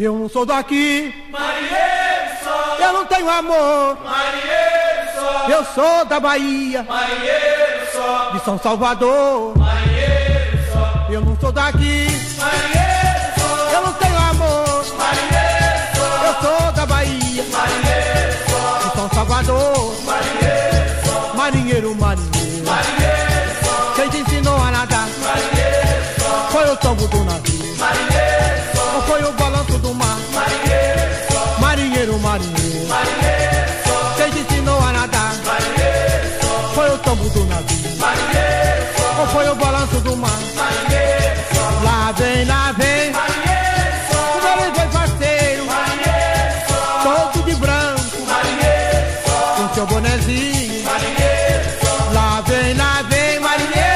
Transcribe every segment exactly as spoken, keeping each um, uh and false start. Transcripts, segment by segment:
Eu não sou daqui, marinheiro sou. Eu não tenho amor, marinheiro sou. Eu sou da Bahia, marinheiro sou. De São Salvador, marinheiro sou. Eu não sou daqui, marinheiro sou. Eu não tenho amor, marinheiro sou. Eu sou da Bahia, marinheiro sou. De São Salvador, marinheiro sou. Marinheiro, marinheiro, marinheiro sou. Quem te ensinou a nadar, marinheiro sou. Foi o tombo do navio, marinheiro sou. Foi o balanço do mar, marinheiro só. Marinheiro, marinheiro, marinheiro só. Quem te ensinou a nadar, marinheiro só. Foi o tombo do navio, marinheiro só. Ou foi o balanço do mar, marinheiro só. Lá vem, lá vem, marinheiro só. O marinheiro foi parceiro, marinheiro só. Todo de branco, marinheiro só. Com seu bonezinho, marinheiro só. Lá vem, lá vem, marinheiro.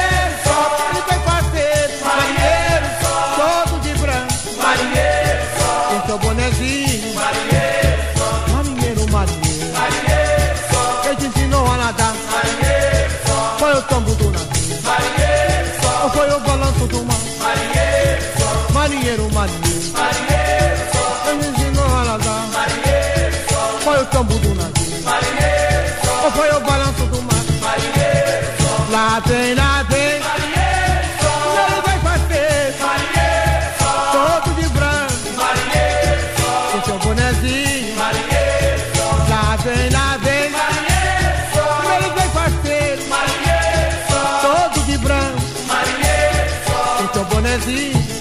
Seu bonezinho, marinheiro só. Marinheiro, marinheiro, marinheiro só. Quem te ensinou a nadar, marinheiro só. Foi o tombo do navio, marinheiro só. Ou foi o balanço do mar, marinheiro só. Marinheiro, marinheiro, marinheiro só. Quem te ensinou a nadar, marinheiro só. Foi o tombo do navio, marinheiro só. Ou foi o balanço do mar, marinheiro só. Lá vem, lá vem, marinheiro só. Ele vai fazer, marinheiro só. Todo de branco, marinheiro. Seu bonezinho, marinheiro só. Lá vem, lá vem, marinheiro só. Ele vem parceiro, marinheiro só. Todo de branco, marinheiro só. Seu bonezinho.